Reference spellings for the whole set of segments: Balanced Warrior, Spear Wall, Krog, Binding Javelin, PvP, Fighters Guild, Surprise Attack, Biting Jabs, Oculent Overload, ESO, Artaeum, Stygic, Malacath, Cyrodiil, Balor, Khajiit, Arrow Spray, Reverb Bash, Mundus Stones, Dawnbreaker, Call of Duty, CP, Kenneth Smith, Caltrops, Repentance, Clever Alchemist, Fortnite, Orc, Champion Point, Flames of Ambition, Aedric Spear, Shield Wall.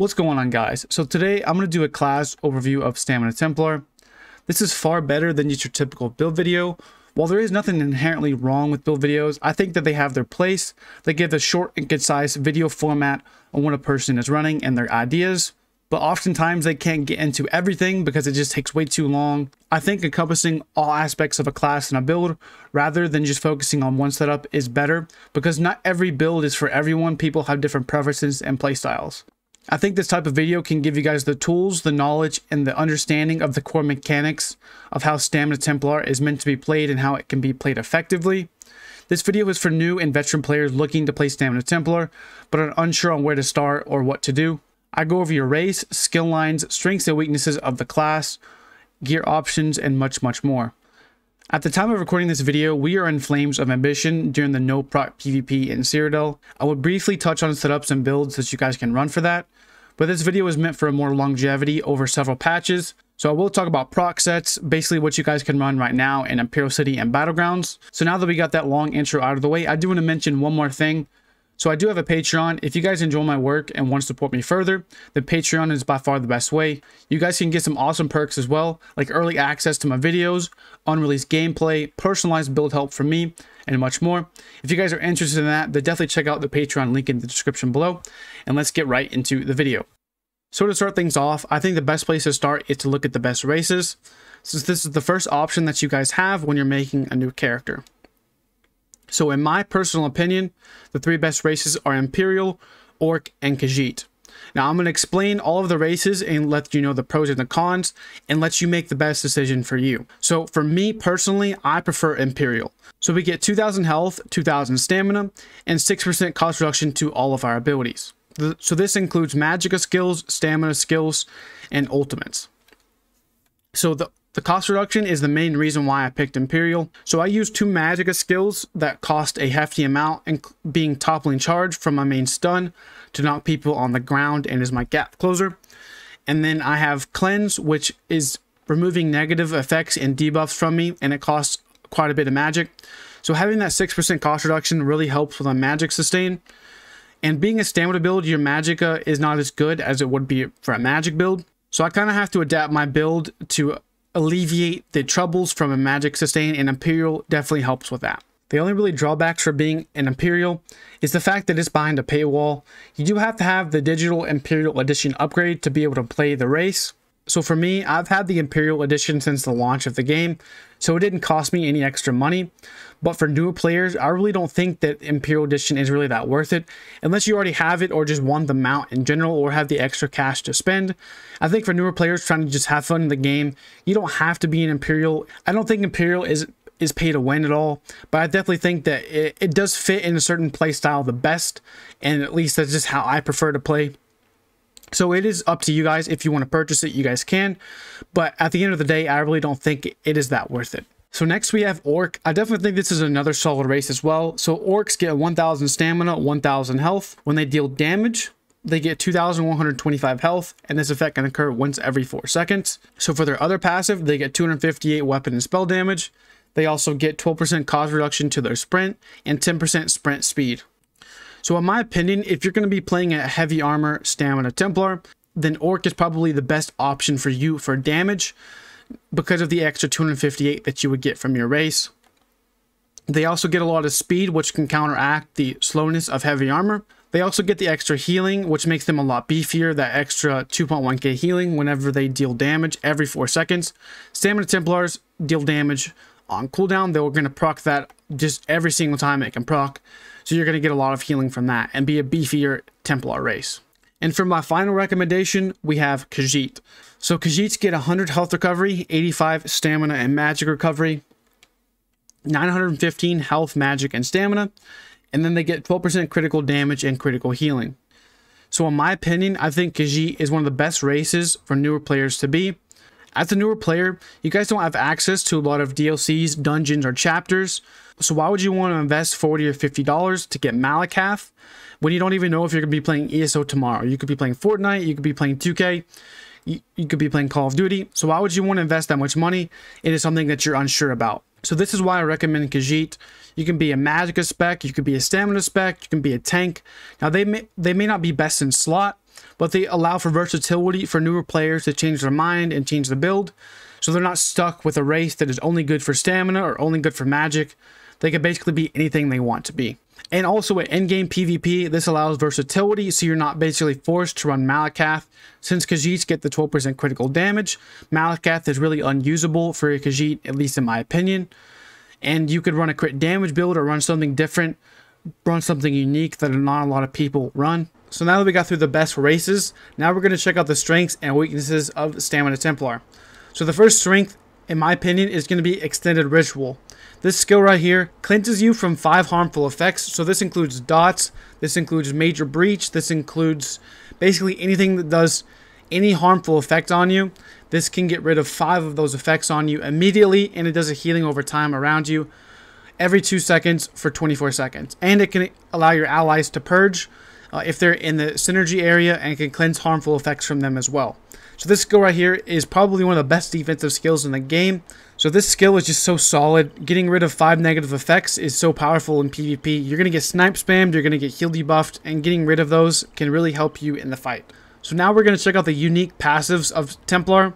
What's going on, guys? So today I'm going to do a class overview of Stamina Templar. This is far better than your typical build video. While there is nothing inherently wrong with build videos, I think that they have their place. They give a short and concise video format on what a person is running and their ideas. But oftentimes they can't get into everything because it just takes way too long. I think encompassing all aspects of a class and a build rather than just focusing on one setup is better, because not every build is for everyone. People have different preferences and playstyles. I think this type of video can give you guys the tools, the knowledge, and the understanding of the core mechanics of how Stamina Templar is meant to be played and how it can be played effectively. This video is for new and veteran players looking to play Stamina Templar but are unsure on where to start or what to do. I go over your race, skill lines, strengths and weaknesses of the class, gear options, and much more. At the time of recording this video, we are in flames of ambition during the no proc PvP in Cyrodiil. I will briefly touch on setups and builds that you guys can run for that, but this video is meant for a more longevity over several patches. So I will talk about proc sets, basically what you guys can run right now in Imperial City and Battlegrounds. So now that we got that long intro out of the way, I do want to mention one more thing. So I do have a Patreon. If you guys enjoy my work and want to support me further, then Patreon is by far the best way. You guys can get some awesome perks as well, like early access to my videos, unreleased gameplay, personalized build help from me, and much more. If you guys are interested in that, then definitely check out the Patreon link in the description below, and let's get right into the video. So to start things off, I think the best place to start is to look at the best races, since this is the first option that you guys have when you're making a new character. So in my personal opinion, the three best races are Imperial, Orc, and Khajiit. Now I'm going to explain all of the races and let you know the pros and the cons and let you make the best decision for you. So for me personally, I prefer Imperial. So we get 2000 health, 2000 stamina, and 6% cost reduction to all of our abilities. So this includes magicka skills, stamina skills, and ultimates. So the cost reduction is the main reason why I picked Imperial. So I use two magicka skills that cost a hefty amount, and being Toppling Charge from my main Stun to knock people on the ground and is my gap closer. And then I have Cleanse, which is removing negative effects and debuffs from me, and it costs quite a bit of magic. So having that 6% cost reduction really helps with my magic sustain. And being a stamina build, your magicka is not as good as it would be for a magic build. So I kind of have to adapt my build to alleviate the troubles from a magic sustain, and Imperial definitely helps with that. The only really drawbacks for being an Imperial is the fact that it's behind a paywall. You do have to have the digital Imperial Edition upgrade to be able to play the race. So for me, I've had the Imperial Edition since the launch of the game, so it didn't cost me any extra money. But for newer players, I really don't think that Imperial Edition is really that worth it, unless you already have it or just want the mount in general or have the extra cash to spend. I think for newer players trying to just have fun in the game, you don't have to be an Imperial. I don't think Imperial is pay to win at all, but I definitely think that it does fit in a certain play style the best, and at least that's just how I prefer to play. So it is up to you guys. If you want to purchase it, you guys can. But at the end of the day, I really don't think it is that worth it. So next we have Orc. I definitely think this is another solid race as well. So Orcs get 1000 stamina, 1000 health. When they deal damage, they get 2125 health, and this effect can occur once every 4 seconds. So for their other passive, they get 258 weapon and spell damage. They also get 12% cost reduction to their sprint and 10% sprint speed. So in my opinion, if you're going to be playing a heavy armor Stamina Templar, then Orc is probably the best option for you for damage because of the extra 258 that you would get from your race. They also get a lot of speed, which can counteract the slowness of heavy armor. They also get the extra healing, which makes them a lot beefier, that extra 2.1k healing whenever they deal damage every 4 seconds. Stamina Templars deal damage on cooldown. They were going to proc that just every single time it can proc. So you're going to get a lot of healing from that and be a beefier Templar race. And for my final recommendation, we have Khajiit. So Khajiits get 100 health recovery, 85 stamina and magic recovery, 915 health, magic, and stamina. And then they get 12% critical damage and critical healing. So in my opinion, I think Khajiit is one of the best races for newer players to be. As a newer player, you guys don't have access to a lot of DLCs, dungeons, or chapters. So why would you want to invest $40 or $50 to get Malacath when you don't even know if you're going to be playing ESO tomorrow? You could be playing Fortnite, you could be playing 2K, you could be playing Call of Duty. So why would you want to invest that much money? It is something that you're unsure about. So this is why I recommend Khajiit. You can be a magicka spec, you could be a stamina spec, you can be a tank. Now they may not be best in slot, but they allow for versatility for newer players to change their mind and change the build, so they're not stuck with a race that is only good for stamina or only good for magic. They can basically be anything they want to be. And also at endgame PvP, this allows versatility, so you're not basically forced to run Malacath. Since Khajiits get the 12% critical damage, Malacath is really unusable for a Khajiit, at least in my opinion. And you could run a crit damage build or run something different, run something unique that not a lot of people run. So now that we got through the best races, now we're going to check out the strengths and weaknesses of Stamina Templar. So the first strength, in my opinion, is going to be Extended Ritual. This skill right here cleanses you from 5 harmful effects. So this includes dots, this includes major breach, this includes basically anything that does any harmful effect on you. This can get rid of 5 of those effects on you immediately, and it does a healing over time around you every 2 seconds for 24 seconds. And it can allow your allies to purge if they're in the synergy area, and can cleanse harmful effects from them as well. So this skill right here is probably one of the best defensive skills in the game. So this skill is just so solid. Getting rid of 5 negative effects is so powerful in PvP. You're going to get snipe spammed, you're going to get heal debuffed, and getting rid of those can really help you in the fight. So now we're going to check out the unique passives of Templar.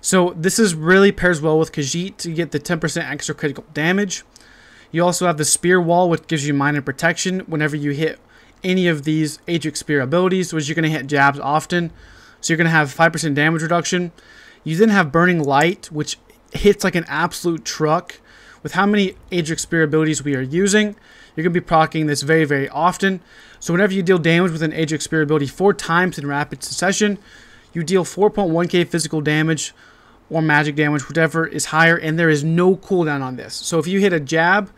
So this is really pairs well with Khajiit to get the 10% extra critical damage. You also have the Spear Wall, which gives you minor protection whenever you hit any of these Aedric Spear abilities, which you're going to hit jabs often. So you're going to have 5% damage reduction. You then have Burning Light, which hits like an absolute truck. With how many Aedric Spear abilities we are using, you're going to be proccing this very, very often. So whenever you deal damage with an Aedric Spear ability 4 times in rapid succession, you deal 4.1k physical damage or magic damage, whatever is higher, and there is no cooldown on this. So if you hit a jab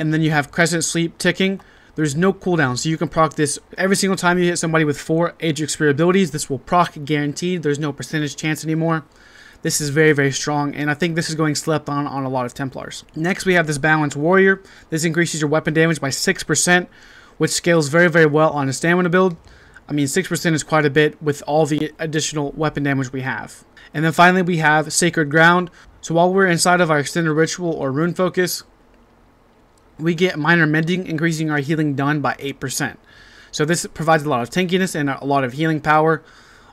and then you have Crescent Sweep ticking, there's no cooldown, so you can proc this every single time you hit somebody with 4 Aedric Spear abilities. This will proc guaranteed. There's no percentage chance anymore. This is very, very strong, and I think this is going slept on a lot of Templars. Next, we have this Balanced Warrior. This increases your weapon damage by 6%, which scales very, very well on a stamina build. I mean, 6% is quite a bit with all the additional weapon damage we have. And then finally, we have Sacred Ground. So while we're inside of our Extended Ritual or Rune Focus, we get Minor Mending, increasing our healing done by 8%. So this provides a lot of tankiness and a lot of healing power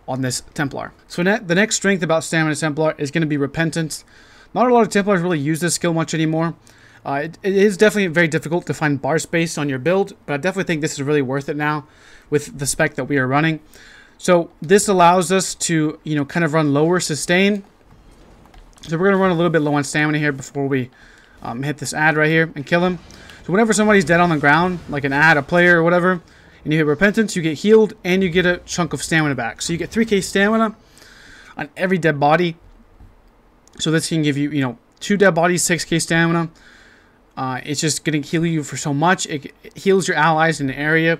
on this Templar. So the next strength about Stamina Templar is going to be Repentance. Not a lot of Templars really use this skill much anymore. It is definitely very difficult to find bar space on your build, but I definitely think this is really worth it now with the spec that we are running. So this allows us to, you know, kind of run lower sustain. So we're going to run a little bit low on stamina here before we hit this ad right here and kill him. So whenever somebody's dead on the ground, like an ad, a player or whatever, and you hit Repentance, you get healed and you get a chunk of stamina back. So you get 3k stamina on every dead body. So this can give you, you know, 2 dead bodies, 6k stamina. It's just going to heal you for so much. It heals your allies in the area.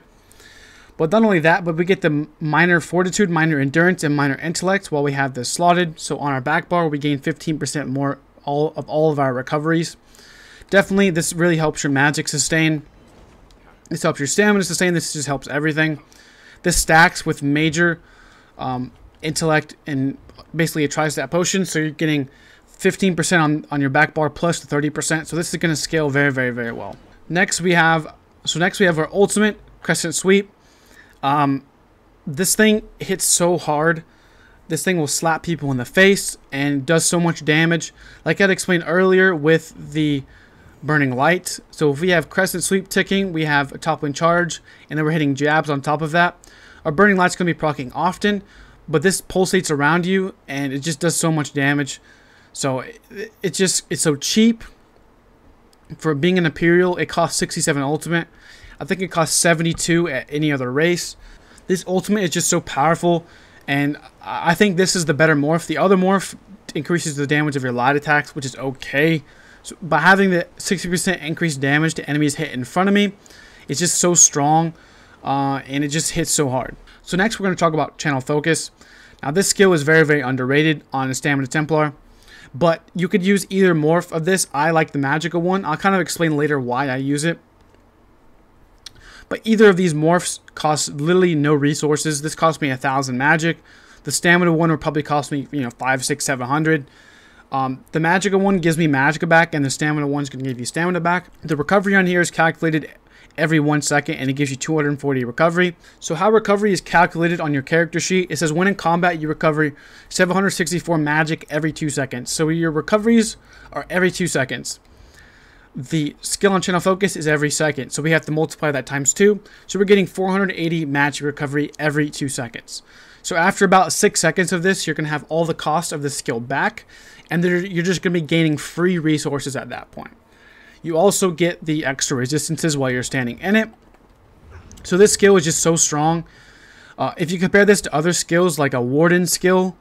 But not only that, but we get the minor fortitude, minor endurance, and minor intellect while we have this slotted. So on our back bar, we gain 15% more all of our recoveries. Definitely, this really helps your magic sustain. This helps your stamina sustain. This just helps everything. This stacks with major intellect, and basically it tries that potion. So you're getting 15% on your back bar plus the 30%. So this is going to scale very, very, very well. Next we have our ultimate Crescent Sweep. This thing hits so hard. This thing will slap people in the face and does so much damage. Like I'd explained earlier with the Burning Light. So if we have Crescent Sweep ticking, we have a Toppling Charge, and then we're hitting jabs on top of that. Our Burning Light's going to be proccing often, but this pulsates around you, and it just does so much damage. So it's so cheap. For being an Imperial, it costs 67 ultimate. I think it costs 72 at any other race. This ultimate is just so powerful, and I think this is the better morph. The other morph increases the damage of your light attacks, which is okay. So by having the 60% increased damage to enemies hit in front of me, it's just so strong, and it just hits so hard. So next we're going to talk about Channel Focus. Now this skill is very, very underrated on a Stamina Templar, but you could use either morph of this. I like the magical one. I'll kind of explain later why I use it. But either of these morphs costs literally no resources. This cost me 1,000 magic. The stamina one would probably cost me, you know, 500, 600, 700. The magica one gives me magica back, and the stamina one's going to give you stamina back. The recovery on here is calculated every 1 second, and it gives you 240 recovery. So how recovery is calculated on your character sheet, it says when in combat you recover 764 magic every 2 seconds. So your recoveries are every 2 seconds. The skill on Channel Focus is every second, so we have to multiply that times 2. So we're getting 480 magic recovery every 2 seconds. So after about 6 seconds of this, you're going to have all the cost of the skill back, and you're just going to be gaining free resources at that point. You also get the extra resistances while you're standing in it. So this skill is just so strong. If you compare this to other skills like a Warden skill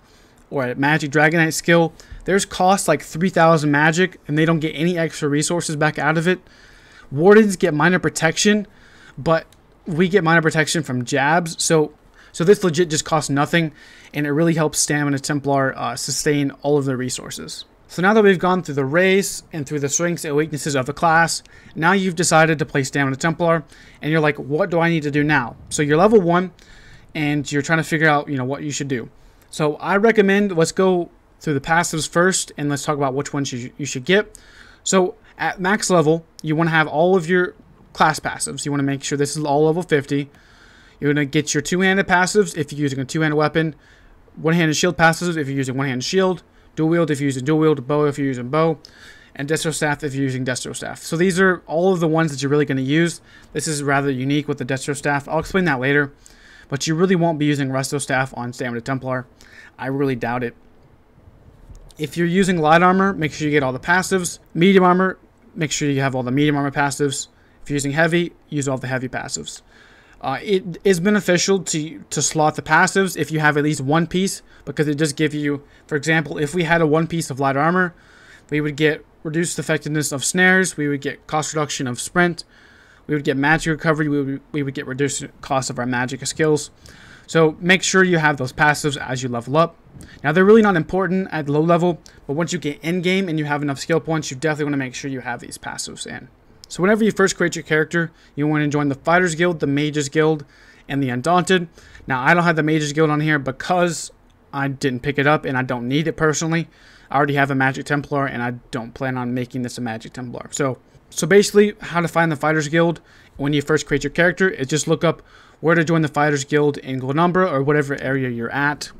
or a Magic Dragonite skill, there's costs like 3,000 magic, and they don't get any extra resources back out of it. Wardens get minor protection, but we get minor protection from jabs. So this legit just costs nothing, and it really helps Stamina Templar sustain all of their resources. So now that we've gone through the race and through the strengths and weaknesses of the class, now you've decided to play Stamina Templar, and you're like, what do I need to do now? So you're level 1, and you're trying to figure out, what you should do. So I recommend, let's go through the passives first, and let's talk about which ones you should get. So at max level, you want to have all of your class passives. You want to make sure this is all level 50. You're going to get your two-handed passives if you're using a two-handed weapon, one-handed shield passives if you're using one-handed shield, dual-wield if you're using dual-wield, bow if you're using bow, and destro staff if you're using destro staff. So these are all of the ones that you're really going to use. This is rather unique with the destro staff. I'll explain that later, but you really won't be using resto staff on Stamina Templar. I really doubt it. If you're using light armor, make sure you get all the passives. Medium armor, make sure you have all the medium armor passives. If you're using heavy, use all the heavy passives. It is beneficial to slot the passives if you have at least one piece, because it does give you, for example, if we had a one piece of light armor, we would get reduced effectiveness of snares, we would get cost reduction of sprint, we would get magic recovery, we would get reduced cost of our magic skills. So make sure you have those passives as you level up. Now, they're really not important at low level, but once you get in game and you have enough skill points, you definitely want to make sure you have these passives in. So whenever you first create your character, you want to join the Fighters Guild, the Mages Guild, and the Undaunted. Now, I don't have the Mages Guild on here because I didn't pick it up and I don't need it personally. I already have a Magic Templar, and I don't plan on making this a Magic Templar. So basically, how to find the Fighters Guild when you first create your character is just look up where to join the Fighters Guild in Glonumbra or whatever area you're at,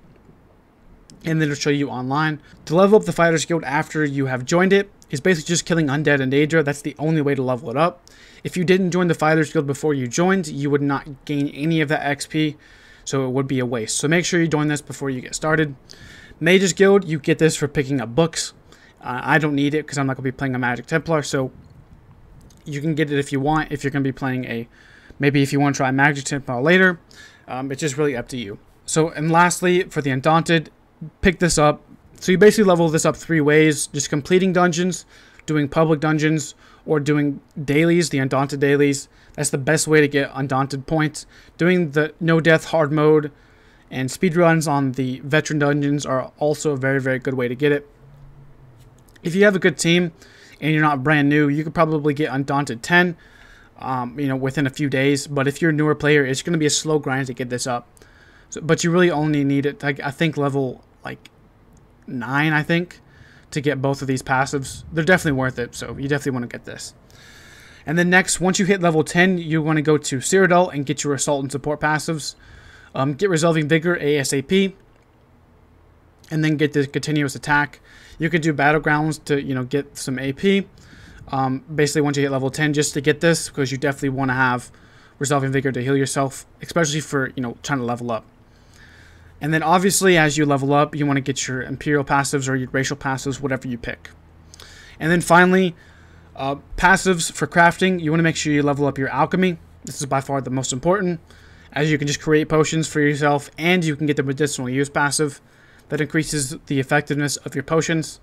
and then it'll show you online. To level up the Fighters Guild after you have joined it is basically just killing undead and Daedra. That's the only way to level it up. If you didn't join the Fighters Guild before you joined, you would not gain any of that XP, so it would be a waste. So make sure you join this before you get started. Mages Guild, you get this for picking up books. I don't need it because I'm not going to be playing a Magic Templar, so you can get it if you want, if you're going to be playing a... Maybe if you want to try Magic Templar later, it's just really up to you. So, and lastly, for the Undaunted, pick this up. So you basically level this up 3 ways: just completing dungeons, doing public dungeons, or doing dailies, the Undaunted dailies. That's the best way to get Undaunted points. Doing the no death hard mode and speedruns on the veteran dungeons are also a very, very good way to get it. If you have a good team and you're not brand new, you could probably get Undaunted 10, within a few days. But if you're a newer player, it's going to be a slow grind to get this up. So, but you really only need it, I think, level like 9, I think, to get both of these passives. They're definitely worth it, so you definitely want to get this. And then next, once you hit level 10, you want to go to Cyrodiil and get your assault and support passives. Get Resolving Vigor ASAP, and then get the continuous attack. You could do Battlegrounds to get some AP. Basically, once you hit level 10, just to get this, because you definitely want to have Resolving Vigor to heal yourself, especially for trying to level up. And then obviously, as you level up, you want to get your Imperial passives or your racial passives, whatever you pick. And then finally, passives for crafting. You want to make sure you level up your alchemy. This is by far the most important, as you can just create potions for yourself, and you can get the medicinal use passive that increases the effectiveness of your potions.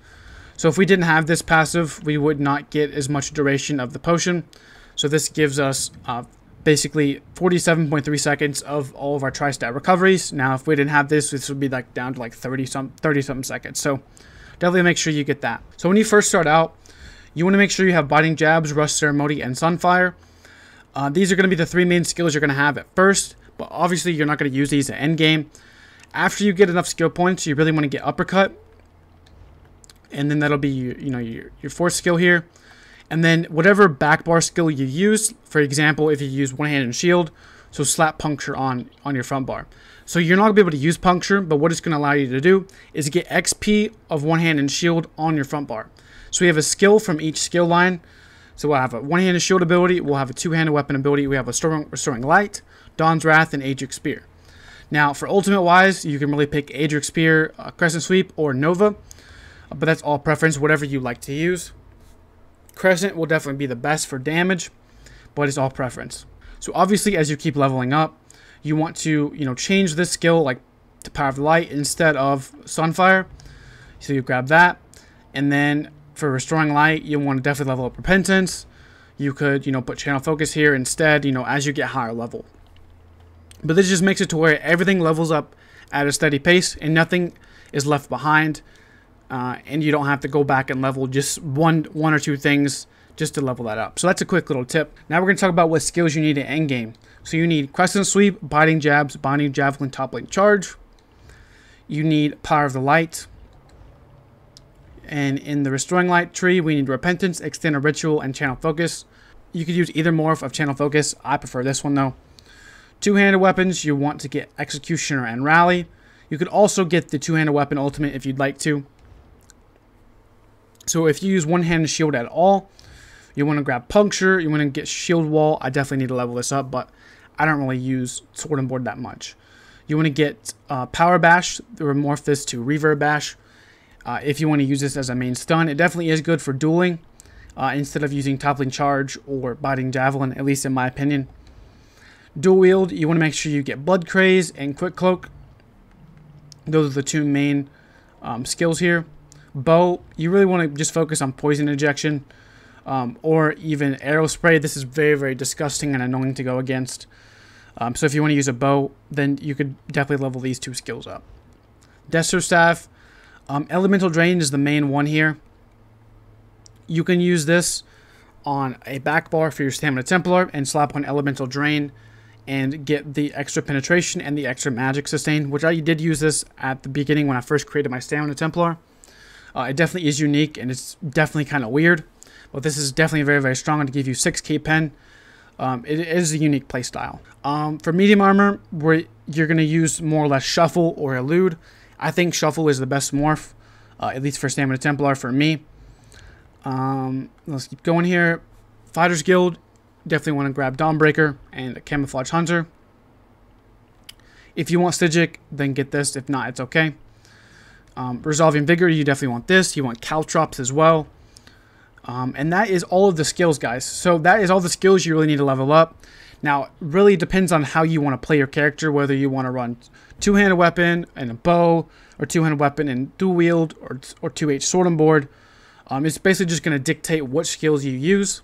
So if we didn't have this passive, we would not get as much duration of the potion. So this gives us basically 47.3 seconds of all of our tri-stat recoveries. Now, if we didn't have this, this would be like down to like 30-something seconds. So definitely make sure you get that. So when you first start out, you want to make sure you have Biting Jabs, Rush Ceremony, and Sunfire. These are going to be the 3 main skills you're going to have at first, but obviously you're not going to use these at endgame. After you get enough skill points, you really want to get Uppercut. And then that'll be your 4th skill here. And then whatever backbar skill you use, for example, if you use one-handed shield, so slap puncture on your front bar. So you're not going to be able to use puncture, but what it's going to allow you to do is get XP of one-handed shield on your front bar. So we have a skill from each skill line. So we'll have a one-handed shield ability, we'll have a two-handed weapon ability, we have a Restoring Light, Dawn's Wrath, and Aedric Spear. Now, for ultimate-wise, you can really pick Aedric Spear, Crescent Sweep, or Nova, but that's all preference, whatever you like to use. Crescent will definitely be the best for damage, but it's all preference. So obviously, as you keep leveling up, you want to, change this skill, like to Power of the Light instead of Sunfire. So you grab that, and then for Restoring Light, you want to definitely level up Repentance. You could, put Channel Focus here instead, as you get higher level. But this just makes it to where everything levels up at a steady pace and nothing is left behind. And you don't have to go back and level just one or two things just to level that up. So that's a quick little tip. Now we're going to talk about what skills you need in endgame. So you need Crescent Sweep, Biting Jabs, Binding Javelin, Toppling Charge. You need Power of the Light. And in the Restoring Light tree, we need Repentance, Extended Ritual, and Channel Focus. You could use either morph of Channel Focus. I prefer this one, though. Two-handed weapons, you want to get Executioner and Rally. You could also get the two-handed weapon ultimate if you'd like to. So if you use one-handed shield at all, you want to grab Puncture, you want to get Shield Wall. I definitely need to level this up, but I don't really use Sword and Board that much. You want to get Power Bash, remorph this to Reverb Bash. If you want to use this as a main stun, it definitely is good for dueling instead of using Toppling Charge or Biting Javelin, at least in my opinion. Dual Wield, you want to make sure you get Blood Craze and Quick Cloak. Those are the two main skills here. Bow, you really want to just focus on Poison Ejection or even Arrow Spray. This is very, very disgusting and annoying to go against. So if you want to use a bow, then you could definitely level these two skills up. Destro Staff. Elemental Drain is the main one here. You can use this on a back bar for your Stamina Templar and slap on Elemental Drain and get the extra penetration and the extra magic sustain, which I did use this at the beginning when I first created my Stamina Templar. It definitely is unique and it's definitely kind of weird, but this is definitely very, very strong to give you 6k pen. It is a unique playstyle. For medium armor, where you're going to use more or less Shuffle or Elude. I think Shuffle is the best morph, at least for Stamina Templar for me. Let's keep going here. Fighters Guild, definitely want to grab Dawnbreaker and a Camouflage Hunter. If you want Stygic, then get this. If not, it's okay. Resolving Vigor, you definitely want this. You want Caltrops as well. And that is all of the skills, guys. So that is all the skills you really need to level up. Now, it really depends on how you want to play your character, whether you want to run two-handed weapon and a bow, or two-handed weapon and dual wield, or 2H sword and board. It's basically just going to dictate what skills you use.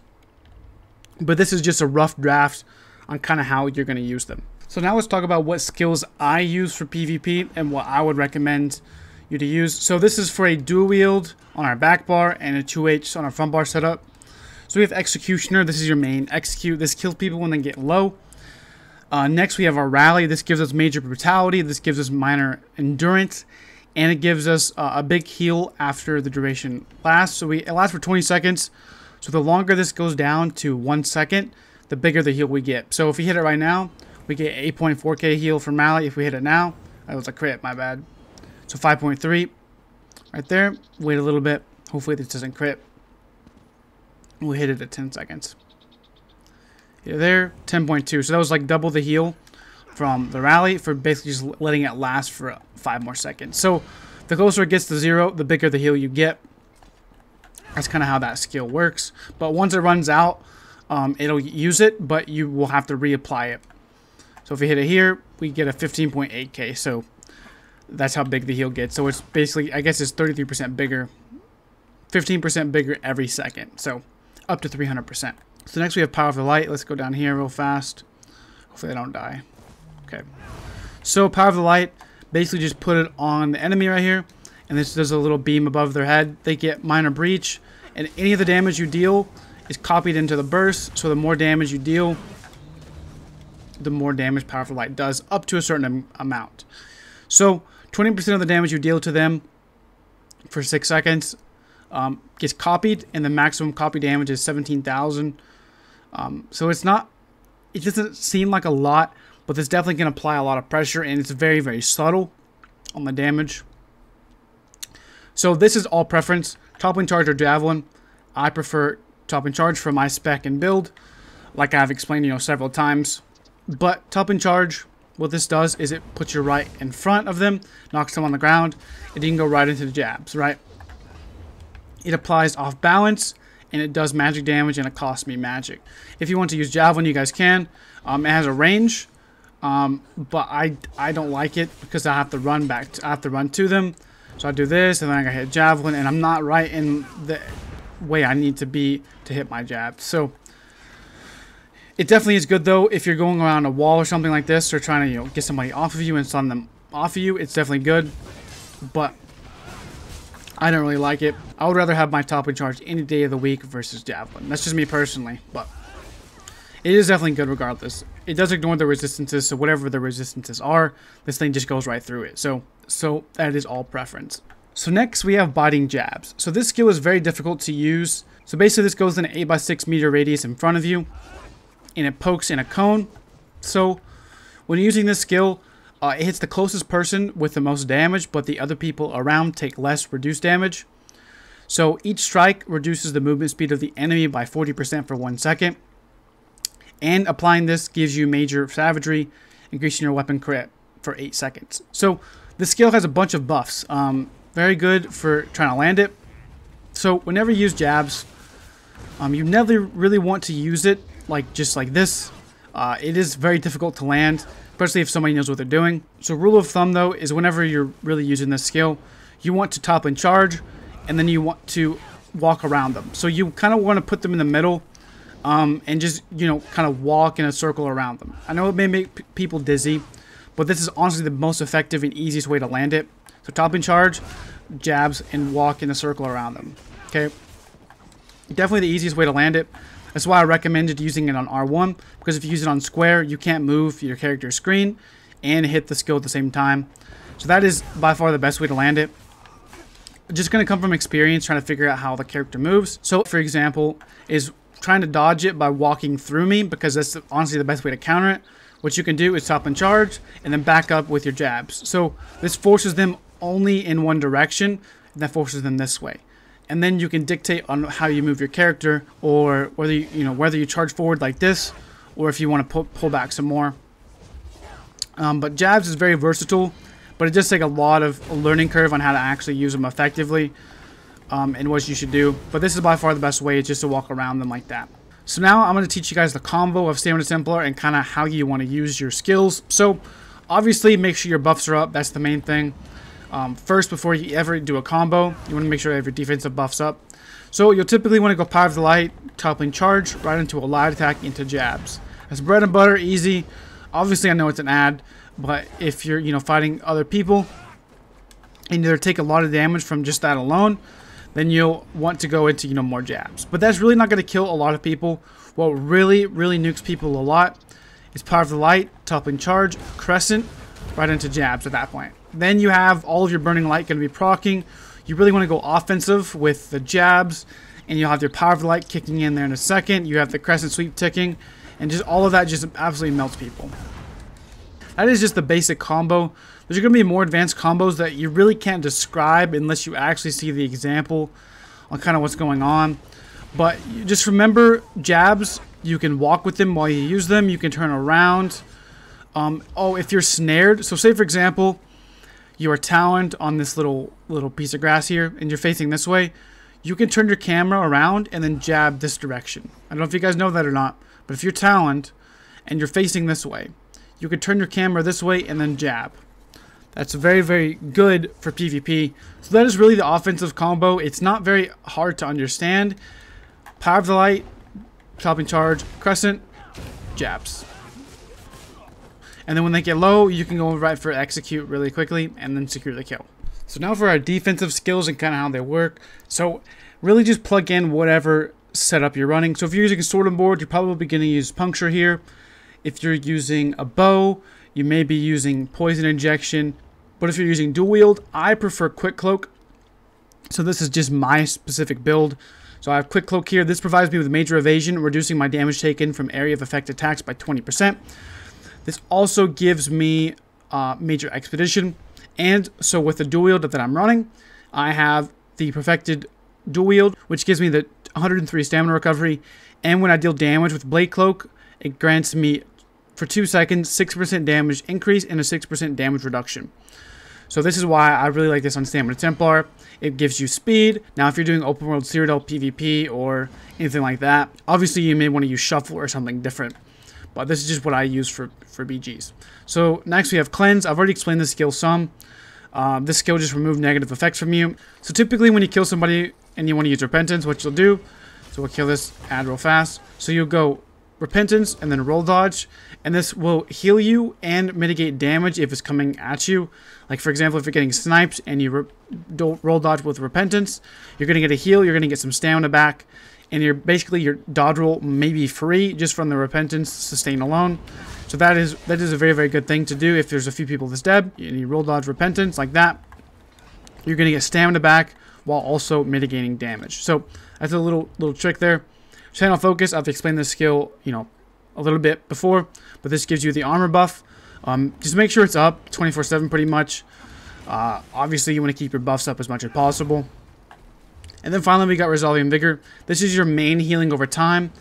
But this is just a rough draft on kind of how you're going to use them. So now let's talk about what skills I use for PvP and what I would recommend you to use. So this is for a dual wield on our back bar and a 2H on our front bar setup. So we have Executioner. This is your main. Execute. This kills people when they get low. Next, we have our Rally. This gives us major brutality. This gives us minor endurance. And it gives us a big heal after the duration lasts. So it lasts for 20 seconds. So the longer this goes down to 1 second, the bigger the heal we get. So if we hit it right now, we get 8.4k heal from Rally. If we hit it now, that was a crit, my bad. So 5.3 right there. Wait a little bit. Hopefully this doesn't crit. We'll hit it at 10 seconds. Here, there, 10.2. So that was like double the heal from the Rally for basically just letting it last for 5 more seconds. So the closer it gets to 0, the bigger the heal you get. That's kind of how that skill works. But once it runs out, it'll use it, but you will have to reapply it. So if we hit it here, we get a 15.8k. So that's how big the heal gets. So it's basically, I guess it's 33% bigger, 15% bigger every second. So up to 300%. So next we have Power of the Light. Let's go down here real fast. Hopefully I don't die. Okay. So Power of the Light, basically just put it on the enemy right here. And this does a little beam above their head. They get minor breach. And any of the damage you deal is copied into the burst. So the more damage you deal, the more damage Power of the Light does up to a certain amount. So 20% of the damage you deal to them for 6 seconds gets copied, and the maximum copy damage is 17,000. So it's not, it doesn't seem like a lot, but this definitely can apply a lot of pressure, and it's very, very subtle on the damage. So this is all preference, Toppling Charge or Javelin. I prefer Toppling Charge for my spec and build, like I've explained, several times. But Toppling Charge, what this does is it puts you right in front of them, knocks them on the ground, and you can go right into the jabs, right? It applies off balance, and it does magic damage, and it costs me magic. If you want to use Javelin, you guys can. It has a range, but I don't like it because I have to run back. I have to run to them. So I do this, and then I hit Javelin, and I'm not right in the way I need to be to hit my jab. So it definitely is good, though, if you're going around a wall or something like this, or trying to get somebody off of you and stun them off of you. It's definitely good, but I don't really like it. I would rather have my Toppling Charge any day of the week versus Javelin. That's just me personally, but it is definitely good regardless. It does ignore the resistances, so whatever the resistances are, this thing just goes right through it. So that is all preference. So next we have Biting Jabs. So this skill is very difficult to use. So basically this goes in an 8x6 meter radius in front of you, and it pokes in a cone. So when you're using this skill, it hits the closest person with the most damage, but the other people around take less reduced damage. So each strike reduces the movement speed of the enemy by 40% for 1 second. And applying this gives you Major Savagery, increasing your weapon crit for 8 seconds. So this skill has a bunch of buffs. Very good for trying to land it. So whenever you use jabs, you never really want to use it just like this. It is very difficult to land, especially if somebody knows what they're doing. So rule of thumb, though, is whenever you're really using this skill, you want to Toppling Charge, and then you want to walk around them. So you kind of want to put them in the middle, and just, kind of walk in a circle around them. I know it may make people dizzy, but this is honestly the most effective and easiest way to land it. So Toppling Charge, jabs, and walk in a circle around them. Okay? Definitely the easiest way to land it. That's why I recommended using it on R1, because if you use it on square, you can't move your character's screen and hit the skill at the same time. So that is by far the best way to land it. Just going to come from experience, trying to figure out how the character moves. So, for example, is trying to dodge it by walking through me, because that's honestly the best way to counter it. What you can do is Toppling Charge and then back up with your jabs. So this forces them only in one direction, and that forces them this way. And then you can dictate on how you move your character, or whether you charge forward like this, or if you want to pull back some more. But jabs is very versatile, but it does take a lot of learning curve on how to actually use them effectively, and what you should do. But this is by far the best way, just to walk around them like that. So now I'm going to teach you guys the combo of Stamina Templar and kind of how you want to use your skills. So obviously make sure your buffs are up. That's the main thing. First, before you ever do a combo, you want to make sure you have your defensive buffs up. So you'll typically want to go Power of the Light, Toppling Charge, right into a light attack into jabs. That's bread and butter, easy. Obviously, I know it's an ad, but if you're fighting other people and they take a lot of damage from just that alone, then you'll want to go into more jabs. But that's really not going to kill a lot of people. What really, really nukes people a lot is Power of the Light, Toppling Charge, Crescent, right into jabs at that point. Then you have all of your Burning Light going to be proccing. You really want to go offensive with the jabs, and you'll have your Power of the Light kicking in there in a second. You have the Crescent Sweep ticking, and just all of that just absolutely melts people. That is just the basic combo. There's going to be more advanced combos that you really can't describe unless you actually see the example on kind of what's going on. But just remember, jabs, you can walk with them while you use them. You can turn around. Oh, if you're snared. So say, for example, you are taloned on this little piece of grass here, and you're facing this way. You can turn your camera around and then jab this direction. I don't know if you guys know that or not, but if you're taloned and you're facing this way, you can turn your camera this way and then jab. That's very, very good for PvP. So that is really the offensive combo. It's not very hard to understand. Power of the Light, Toppling Charge, Crescent, jabs. And then when they get low, you can go right for execute really quickly and then secure the kill. So now for our defensive skills and kind of how they work. So really just plug in whatever setup you're running. So if you're using a sword and board, you're probably going to use Puncture here. If you're using a bow, you may be using Poison Injection. But if you're using dual wield, I prefer Quick Cloak. So this is just my specific build. So I have Quick Cloak here. This provides me with major evasion, reducing my damage taken from area of effect attacks by 20%. This also gives me major expedition. And so with the dual wield that I'm running, I have the perfected dual wield, which gives me the 103 stamina recovery. And when I deal damage with Blade Cloak, it grants me for 2 seconds 6% damage increase and a 6% damage reduction. So this is why I really like this on Stamina Templar. It gives you speed. Now, if you're doing open world Cyrodiil PvP or anything like that, obviously you may want to use Shuffle or something different. But this is just what I use for BGs. So next we have Cleanse. I've already explained this skill some. This skill just removes negative effects from you. So typically when you kill somebody and you want to use Repentance, what you'll do, so we'll kill this ad real fast. So you'll go Repentance and then roll dodge, and this will heal you and mitigate damage if it's coming at you. Like, for example, if you're getting sniped and you roll dodge with Repentance, you're going to get a heal, you're going to get some stamina back, and you're basically, your dodge roll may be free just from the Repentance sustain alone. So that is a very, very good thing to do. If there's a few people that's dead and you roll dodge Repentance like that, you're going to get stamina back while also mitigating damage. So that's a little trick there. Channel Focus, I've explained this skill, you know, a little bit before, but this gives you the armor buff. Just make sure it's up 24/7 pretty much. Obviously, you want to keep your buffs up as much as possible. And then finally, we got Resolving Vigor. This is your main healing over time.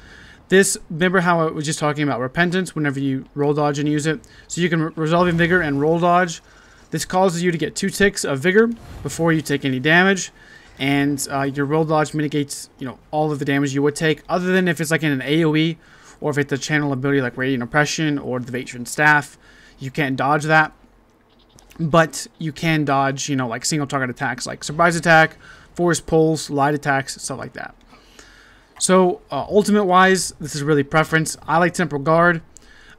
This, remember how I was just talking about Repentance whenever you roll dodge and use it? So you can Resolving Vigor and roll dodge. This causes you to get 2 ticks of Vigor before you take any damage. And your roll dodge mitigates, you know, all of the damage you would take, other than if it's like in an AoE, or if it's a channel ability like Radiant Oppression or the Veteran Staff. You can't dodge that, but you can dodge, you know, like single target attacks like Surprise Attack, Force Pulls, Light Attacks, stuff like that. So ultimate wise, this is really preference. I like Temporal Guard,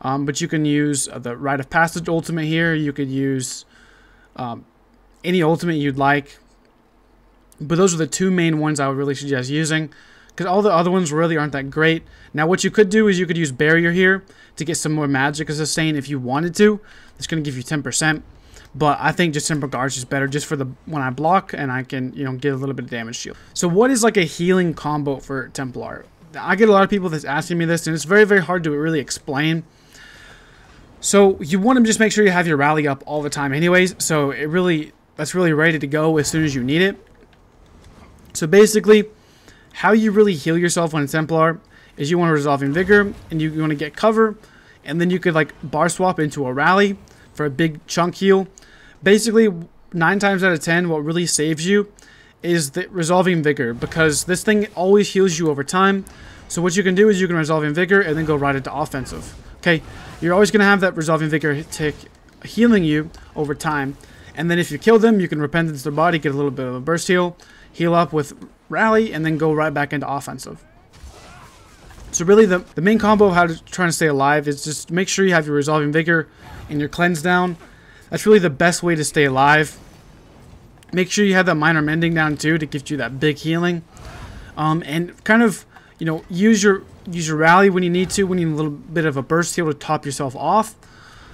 but you can use the Rite of Passage ultimate here. You could use any ultimate you'd like. But those are the two main ones I would really suggest using, because all the other ones really aren't that great. Now, what you could do is you could use Barrier here to get some more magic or sustain if you wanted to. It's going to give you 10%, but I think just Temporal Guard is just better, just for the when I block and I can, you know, get a little bit of damage shield. So what is like a healing combo for Templar? I get a lot of people that's asking me this, and it's very, very hard to really explain. So you want to just make sure you have your rally up all the time anyways, so it really, that's really ready to go as soon as you need it. So basically, how you really heal yourself on Templar is you want to Resolving Vigor, and you want to get cover, and then you could like bar swap into a rally for a big chunk heal. Basically, 9 times out of 10, what really saves you is the Resolving Vigor, because this thing always heals you over time. So what you can do is you can Resolving Vigor and then go right into offensive. Okay, you're always going to have that Resolving Vigor tick healing you over time, and then if you kill them, you can Repentance their body, get a little bit of a burst heal. Heal up with Rally, and then go right back into offensive. So really, the main combo of how to try to stay alive is just make sure you have your Resolving Vigor and your Cleanse down. That's really the best way to stay alive. Make sure you have that Minor Mending down too to give you that big healing. And kind of, you know, use your Rally when you need to, when you need a little bit of a burst heal to top yourself off.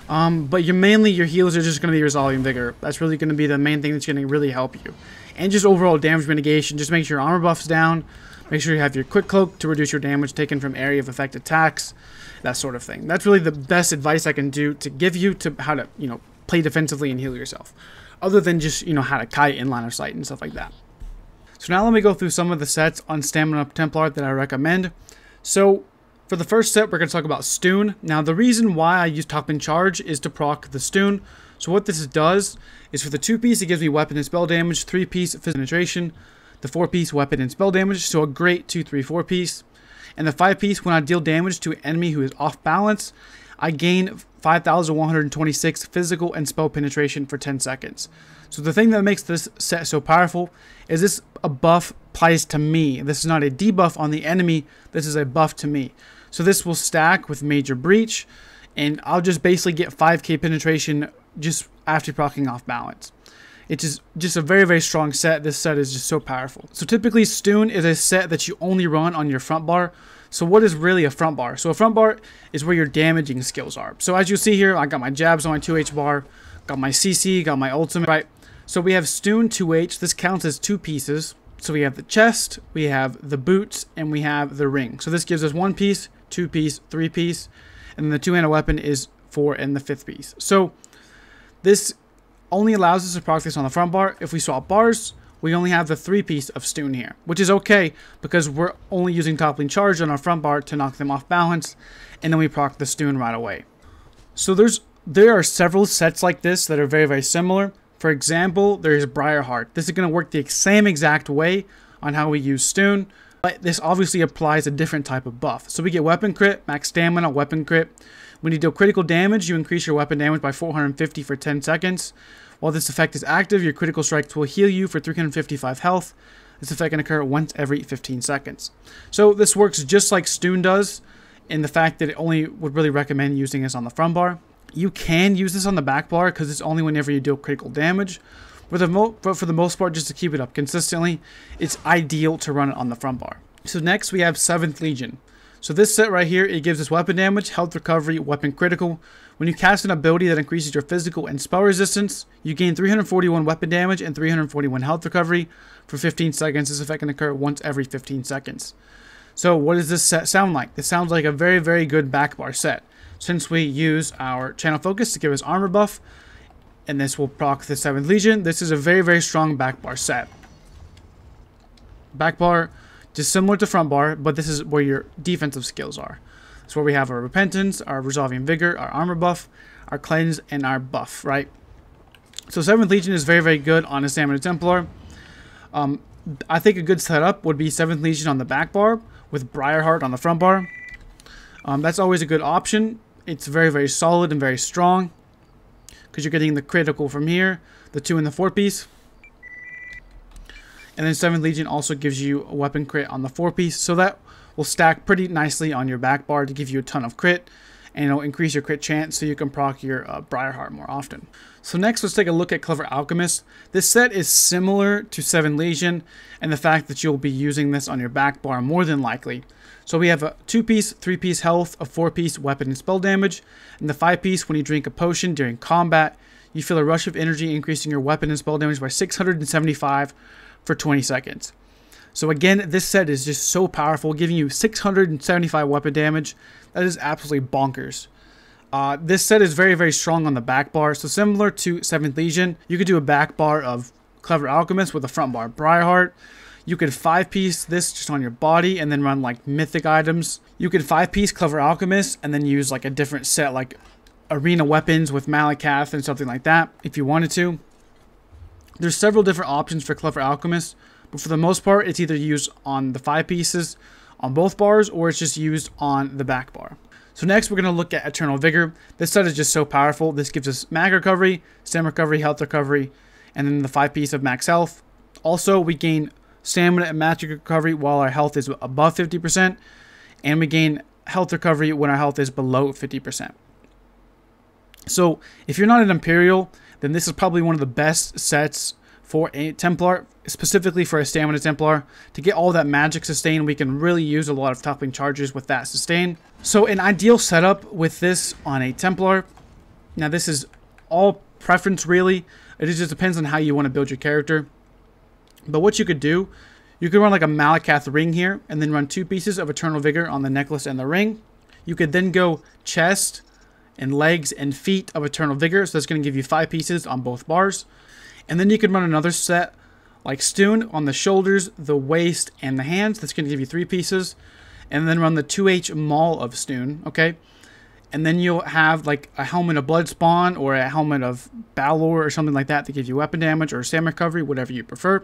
But mainly your heals are just going to be Resolving Vigor. That's really going to be the main thing that's going to really help you. And just overall damage mitigation. Just make sure your armor buff's down. Make sure you have your Quick Cloak to reduce your damage taken from area of effect attacks. That sort of thing. That's really the best advice I can do to give you to how to, you know, play defensively and heal yourself. Other than just, you know, how to kite in line of sight and stuff like that. So now let me go through some of the sets on Stamina Templar that I recommend. So for the first set, we're going to talk about Stun. Now, the reason why I use Toppling Charge is to proc the Stun. So what this does is for the 2-piece, it gives me weapon and spell damage, 3-piece physical penetration, the 4-piece weapon and spell damage, so a great 2-3-4-piece. And the 5-piece, when I deal damage to an enemy who is off balance, I gain 5,126 physical and spell penetration for 10 seconds. So the thing that makes this set so powerful is this a buff applies to me. This is not a debuff on the enemy. This is a buff to me. So this will stack with Major Breach, and I'll just basically get 5k penetration just after proccing off balance. It's just a very, very strong set. This set is just so powerful. So typically, Stun is a set that you only run on your front bar. So what is really a front bar? So a front bar is where your damaging skills are. So as you see here, I got my jabs on my 2H bar, got my CC, got my ultimate, right? So we have Stoon 2H. This counts as two pieces. So we have the chest, we have the boots, and we have the ring. So this gives us one piece, two piece, three piece, and the two-handed weapon is four and the fifth piece. So this only allows us to proc this on the front bar. If we swap bars, we only have the three piece of Stoon here, which is okay because we're only using Toppling Charge on our front bar to knock them off balance, and then we proc the Stoon right away. So there are several sets like this that are very, very similar. For example, there's Briarheart. This is going to work the same exact way on how we use Stoon, but this obviously applies a different type of buff. So we get weapon crit, max stamina, weapon crit. When you deal critical damage, you increase your weapon damage by 450 for 10 seconds. While this effect is active, your critical strikes will heal you for 355 health. This effect can occur once every 15 seconds. So this works just like Stoon does, in the fact that it only would really recommend using this on the front bar. You can use this on the back bar because it's only whenever you deal critical damage. But for the most part, just to keep it up consistently, it's ideal to run it on the front bar. So next we have 7th Legion. So this set right here, it gives us weapon damage, health recovery, weapon critical. When you cast an ability that increases your physical and spell resistance, you gain 341 weapon damage and 341 health recovery for 15 seconds. This effect can occur once every 15 seconds. So what does this set sound like? This sounds like a very, very good back bar set, since we use our Channel Focus to give us armor buff, and this will proc the 7th Legion. This is a very, very strong back bar set. Back bar, just similar to front bar, but this is where your defensive skills are. It's where we have our Repentance, our Resolving Vigor, our armor buff, our Cleanse, and our buff, right? So 7th Legion is very, very good on a Stamina Templar. I think a good setup would be 7th Legion on the back bar with Briarheart on the front bar. That's always a good option. It's very, very solid and very strong because you're getting the critical from here, the 2 and the 4 piece. And then 7th Legion also gives you a weapon crit on the 4 piece. So that will stack pretty nicely on your back bar to give you a ton of crit. And it'll increase your crit chance so you can proc your Briarheart more often. So next, let's take a look at Clever Alchemist. This set is similar to 7th Legion and the fact that you'll be using this on your back bar more than likely. So we have a 2-piece, 3-piece health, a 4-piece weapon and spell damage, and the 5-piece when you drink a potion during combat, you feel a rush of energy increasing your weapon and spell damage by 675 for 20 seconds. So again, this set is just so powerful, giving you 675 weapon damage. That is absolutely bonkers. This set is very, very strong on the back bar. So similar to 7th Legion, you could do a back bar of Clever Alchemist with a front bar Briarheart. You could 5-piece this just on your body and then run like mythic items. You could 5-piece Clever Alchemist and then use like a different set like arena weapons with Malacath and something like that if you wanted to. There's several different options for Clever Alchemist, but for the most part, it's either used on the 5 pieces on both bars, or it's just used on the back bar. So next, we're going to look at Eternal Vigor. This set is just so powerful. This gives us mag recovery, stamina recovery, health recovery, and then the 5 piece of max health. Also, we gain stamina and magic recovery while our health is above 50%, and we gain health recovery when our health is below 50%. So if you're not an Imperial, then this is probably one of the best sets for a Templar, specifically for a Stamina Templar. To get all that magic sustain, we can really use a lot of Toppling Charges with that sustain. So an ideal setup with this on a Templar, now this is all preference really, it just depends on how you want to build your character. But what you could do, you could run like a Malacath ring here, and then run 2 pieces of Eternal Vigor on the necklace and the ring. You could then go chest and legs and feet of Eternal Vigor, so that's going to give you 5 pieces on both bars. And then you could run another set like Stoon on the shoulders, the waist, and the hands. That's going to give you 3 pieces. And then run the 2H Maul of Stoon, okay? And then you'll have like a helmet of blood spawn or a helmet of Balor or something like that to give you weapon damage or stamina recovery, whatever you prefer.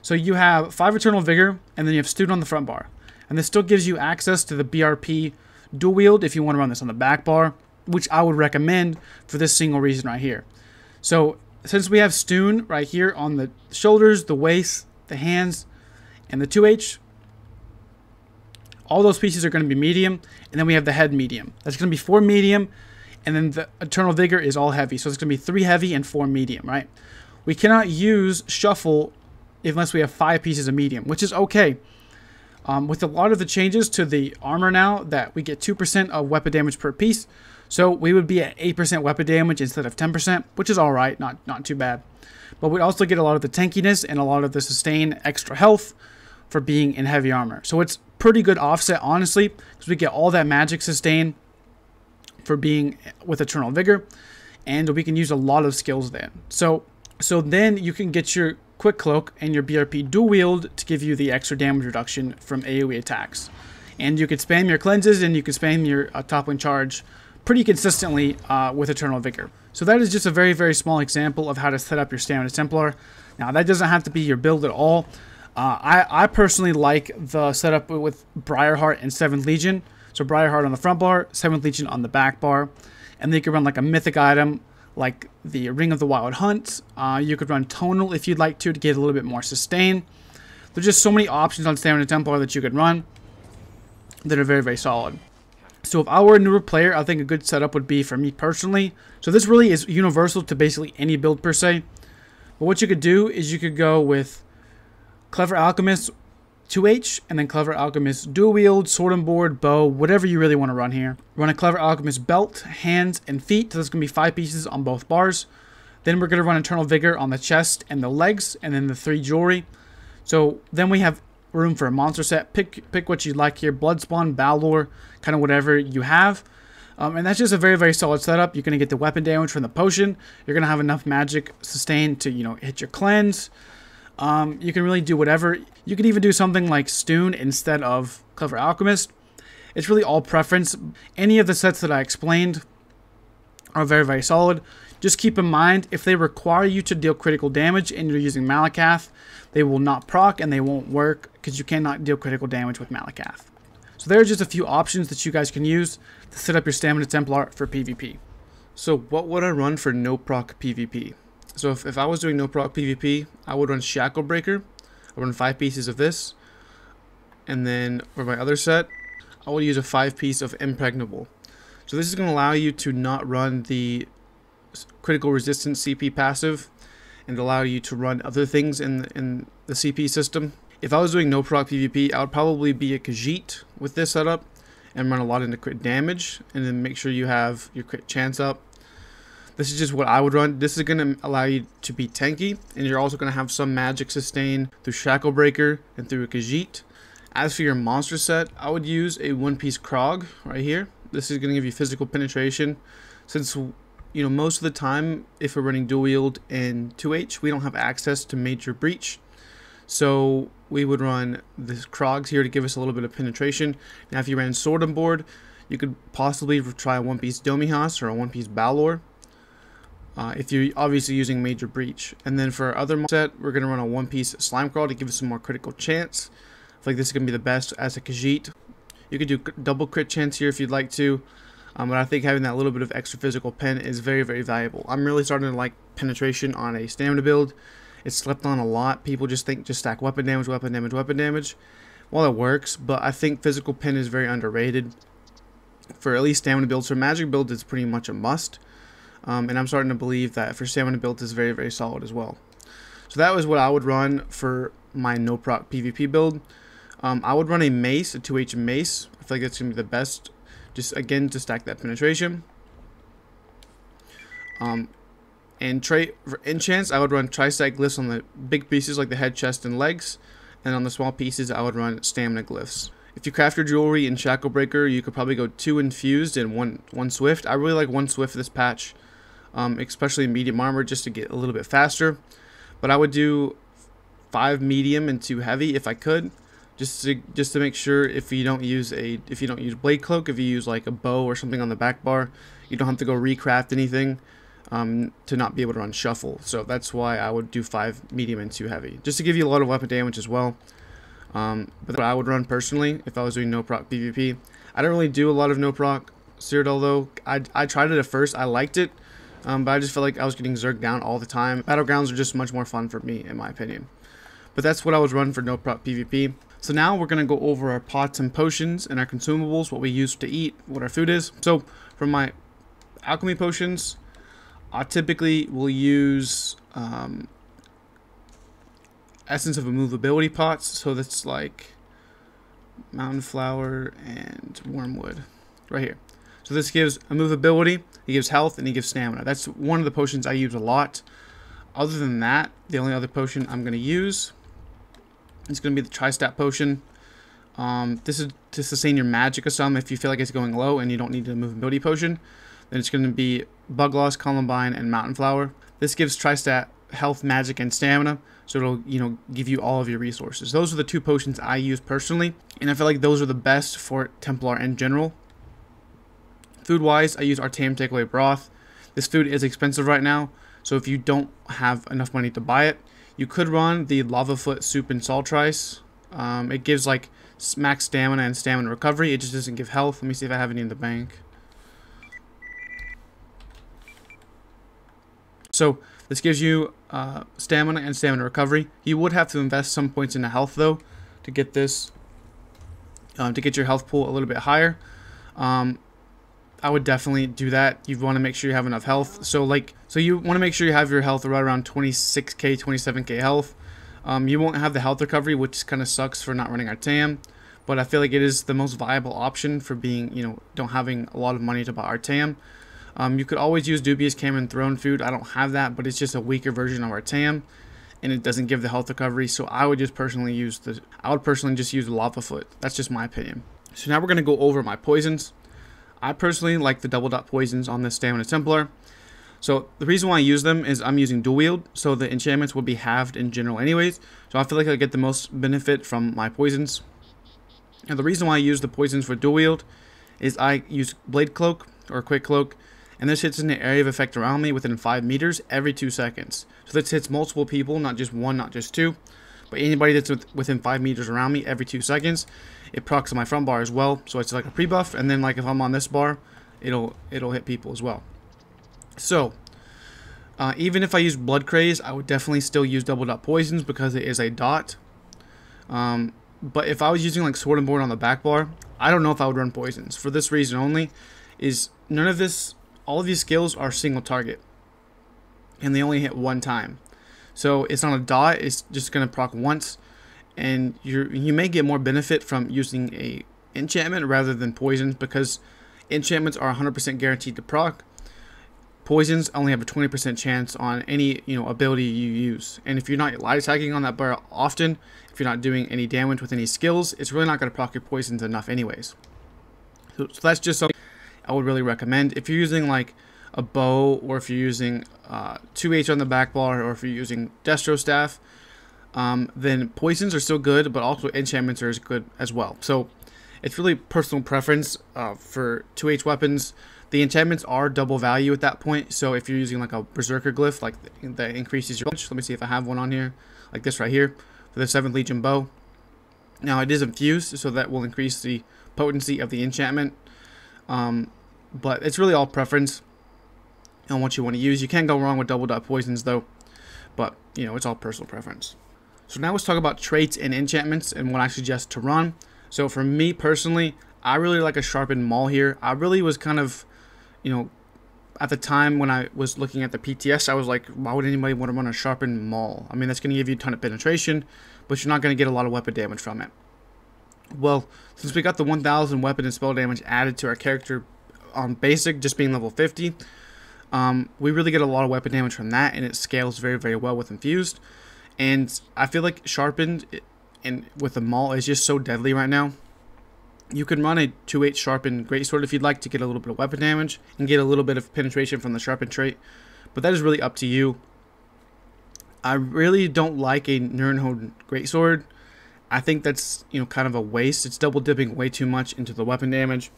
So you have 5 Eternal Vigor, and then you have Stoon on the front bar. And this still gives you access to the BRP dual wield if you want to run this on the back bar, which I would recommend for this single reason right here. So since we have Stoon right here on the shoulders, the waist, the hands, and the 2H, all those pieces are going to be medium, and then we have the head medium. That's going to be 4 medium, and then the Eternal Vigor is all heavy, so it's going to be 3 heavy and 4 medium, right? We cannot use shuffle unless we have 5 pieces of medium, which is okay. With a lot of the changes to the armor now, that we get 2% of weapon damage per piece, so we would be at 8% weapon damage instead of 10%, which is alright, not too bad. but we also get a lot of the tankiness and a lot of the sustain extra health for being in heavy armor. So it's pretty good offset, honestly, because we get all that magic sustain for being with Eternal Vigor, and we can use a lot of skills then. So then you can get your Quick Cloak and your BRP dual wield to give you the extra damage reduction from AoE attacks. And you can spam your cleanses and you can spam your Toppling Charge pretty consistently with Eternal Vigor. So that is just a very, very small example of how to set up your Stamina Templar. Now, that doesn't have to be your build at all. I personally like the setup with Briarheart and Seventh Legion. So Briarheart on the front bar, Seventh Legion on the back bar. And then you can run like a mythic item, like the Ring of the Wild Hunt. You could run Tonal if you'd like to get a little bit more sustain. There's just so many options on Stamina Templar that you could run that are very, very solid. So if I were a newer player, I think a good setup would be, for me personally, so this really is universal to basically any build per se, but what you could do is you could go with Clever Alchemist 2H, and then Clever Alchemist dual wield, sword and board, bow, whatever you really want to run here. Run a Clever Alchemist belt, hands, and feet. So there's going to be 5 pieces on both bars. Then we're going to run Eternal Vigor on the chest and the legs, and then the 3 jewelry. So then we have room for a monster set. Pick what you'd like here. Bloodspawn, Balor, kind of whatever you have. And that's just a very, very solid setup. You're going to get the weapon damage from the potion. You're going to have enough magic sustain to, you know, hit your cleanse. You can really do whatever. You could even do something like Stun instead of Clever Alchemist. It's really all preference. Any of the sets that I explained are very, very solid. Just keep in mind, if they require you to deal critical damage and you're using Malacath, they will not proc and they won't work because you cannot deal critical damage with Malacath. So there are just a few options that you guys can use to set up your Stamina Templar for PvP. So what would I run for no proc PvP? So if I was doing no proc PvP, I would run Shackle Breaker. I would run 5 pieces of this. And then for my other set, I will use a 5 piece of Impregnable. So this is going to allow you to not run the critical resistance CP passive and allow you to run other things in the CP system. If I was doing no proc PvP, I would probably be a Khajiit with this setup and run a lot into crit damage and then make sure you have your crit chance up. This is just what I would run. This is going to allow you to be tanky, and you're also going to have some magic sustain through Shackle Breaker and through a Khajiit. As for your monster set, I would use a 1-piece Krog right here. This is going to give you physical penetration. Since, you know, most of the time, if we're running dual wield and 2H, we don't have access to Major Breach. So we would run this Krogs here to give us a little bit of penetration. Now, if you ran sword and board, you could possibly try a 1-piece Domihas or a 1-piece Balor. If you're obviously using Major Breach. And then for our other set, we're going to run a 1-piece Slime Crawl to give us some more critical chance. I feel like this is going to be the best as a Khajiit. You could do double crit chance here if you'd like to, but I think having that little bit of extra physical pen is very, very valuable. I'm really starting to like penetration on a stamina build. It's slept on a lot. People just think just stack weapon damage, weapon damage, weapon damage. Well, it works, but I think physical pen is very underrated for at least stamina builds. For magic builds, it's pretty much a must. And I'm starting to believe that for stamina build is very, very solid as well. So that was what I would run for my no proc PvP build. I would run a mace, a 2H mace. I feel like that's going to be the best, just again to stack that penetration. And trait for enchants, I would run tri-stack glyphs on the big pieces like the head, chest, and legs. And on the small pieces, I would run stamina glyphs. If you craft your jewelry in Shackle Breaker, you could probably go 2 infused and one swift. I really like 1 swift this patch, especially in medium armor, just to get a little bit faster. But I would do 5 medium and 2 heavy if I could, just to make sure if you don't use Blade Cloak, if you use like a bow or something on the back bar, you don't have to go recraft anything to not be able to run shuffle. So that's why I would do 5 medium and 2 heavy, just to give you a lot of weapon damage as well. But what I would run personally if I was doing no proc PvP. I don't really do a lot of no proc Cyrodiil though. I tried it at first. I liked it, but I just felt like I was getting zerged down all the time. Battlegrounds are just much more fun for me, in my opinion. But that's what I was running for no proc PvP. So now we're going to go over our pots and potions and our consumables, what we use to eat, what our food is. So for my alchemy potions, I typically will use Essence of Immovability pots, so that's like Mountain Flower and Wormwood right here. So this gives immovability, it gives health, and it gives stamina. That's one of the potions I use a lot. Other than that, the only other potion I'm going to use is going to be the Tri-Stat Potion. This is to sustain your magic or some if you feel like it's going low and you don't need a movability potion. Then it's going to be Bug Loss, Columbine, and Mountain Flower. This gives Tri-Stat health, magic, and stamina, so it'll, you know, give you all of your resources. Those are the two potions I use personally, and I feel like those are the best for Templar in general. Food-wise, I use Artaeum Takeaway Broth. This food is expensive right now, so if you don't have enough money to buy it, you could run the Lava Foot Soup and Salt Rice. It gives like max stamina and stamina recovery. It just doesn't give health. Let me see if I have any in the bank. So this gives you stamina and stamina recovery. You would have to invest some points into health though to get this, to get your health pool a little bit higher. I would definitely do that. You want to make sure you have enough health. So you want to make sure you have your health right around 26k, 27k health. You won't have the health recovery, which kind of sucks for not running Artaeum, but I feel like it is the most viable option for being, you know, don't having a lot of money to buy Artaeum. You could always use Dubious Cam and Throne Food. I don't have that, but it's just a weaker version of Artaeum, and it doesn't give the health recovery. So I would just personally use the, I would personally just use Lava Foot. That's just my opinion. So now we're gonna go over my poisons. I personally like the double dot poisons on this Stamina Templar. So the reason why I use them is I'm using dual wield, so the enchantments will be halved in general anyways. So I feel like I get the most benefit from my poisons. And the reason why I use the poisons for dual wield is I use Blade Cloak or Quick Cloak, and this hits in the area of effect around me within 5 meters every 2 seconds. So this hits multiple people, not just one, not just two, but anybody that's within 5 meters around me every 2 seconds. It procs on my front bar as well, so it's like a pre-buff, and then like if I'm on this bar, it'll hit people as well. So, even if I use Blood Craze, I would definitely still use Double Dot Poisons because it is a dot. But if I was using like Sword and Board on the back bar, I don't know if I would run Poisons. For this reason only, is none of this, all of these skills are single target, and they only hit one time. So it's not a dot, it's just going to proc once. And you may get more benefit from using a enchantment rather than poisons, because enchantments are 100% guaranteed to proc. Poisons only have a 20% chance on any, you know, ability you use. And if you're not light attacking on that bar often, if you're not doing any damage with any skills, it's really not going to proc your poisons enough anyways. So that's just something I would really recommend. If you're using like a bow, or if you're using 2H on the back bar, or if you're using Destro Staff, then poisons are still good, but also enchantments are as good as well. So it's really personal preference for 2H weapons. The enchantments are double value at that point. So if you're using like a Berserker Glyph, like that increases your damage. Let me see if I have one on here, like this right here, for the 7th Legion bow. Now it is infused, so that will increase the potency of the enchantment. But it's really all preference on what you want to use. You can't go wrong with double dot poisons though, but you know, it's all personal preference. So now let's talk about traits and enchantments and what I suggest to run. So for me personally, I really like a Sharpened Maul here. I really was kind of, you know, at the time when I was looking at the PTS, I was like, why would anybody want to run a Sharpened Maul? I mean, that's going to give you a ton of penetration, but you're not going to get a lot of weapon damage from it. Well, since we got the 1000 weapon and spell damage added to our character on basic, just being level 50, we really get a lot of weapon damage from that, and it scales very, very well with Infused. And I feel like Sharpened and with the Maul is just so deadly right now. You can run a 2-8 Sharpened Greatsword if you'd like to get a little bit of weapon damage and get a little bit of penetration from the Sharpened trait, but that is really up to you. I really don't like a Nurnhoden Greatsword. I think that's, you know, kind of a waste. It's double dipping way too much into the weapon damage.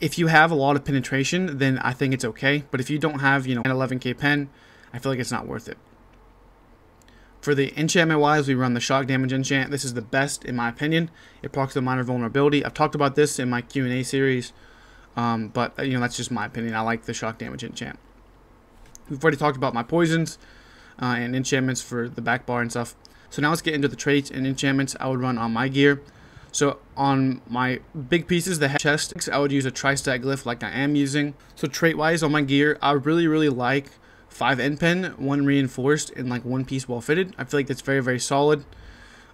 If you have a lot of penetration, then I think it's okay, but if you don't have, you know, an 11k pen, I feel like it's not worth it. For the enchantment wise, we run the Shock Damage Enchant. This is the best in my opinion. It procs the Minor Vulnerability. I've talked about this in my Q&A series, but you know, that's just my opinion. I like the Shock Damage Enchant. We've already talked about my poisons and enchantments for the back bar and stuff. So now let's get into the traits and enchantments I would run on my gear. So on my big pieces, the chest, I would use a Tri-Stat Glyph like I am using. So trait wise on my gear, I really, really like 5 end pen, 1 reinforced, and like 1 piece well fitted. I feel like that's very, very solid.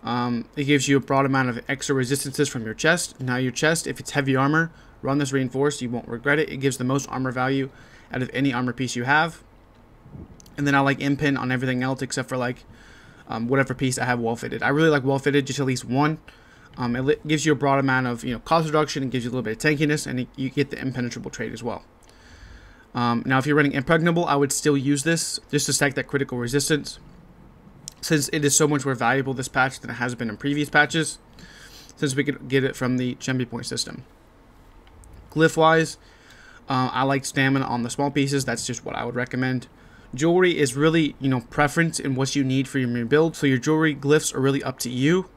It gives you a broad amount of extra resistances from your chest. Now your chest, if it's heavy armor, run this reinforced. You won't regret it. It gives the most armor value out of any armor piece you have. and then I like impin on everything else except for like whatever piece I have well fitted. I really like well fitted, just at least one. It gives you a broad amount of, you know, cost reduction, it gives you a little bit of tankiness, and it, you get the impenetrable trait as well. Now if you're running impregnable, I would still use this just to stack that critical resistance, since it is so much more valuable this patch than it has been in previous patches, since we could get it from the Chempi point system. Glyph wise, I like stamina on the small pieces. That's just what I would recommend. Jewelry is really, you know, preference and what you need for your build. So your jewelry glyphs are really up to you.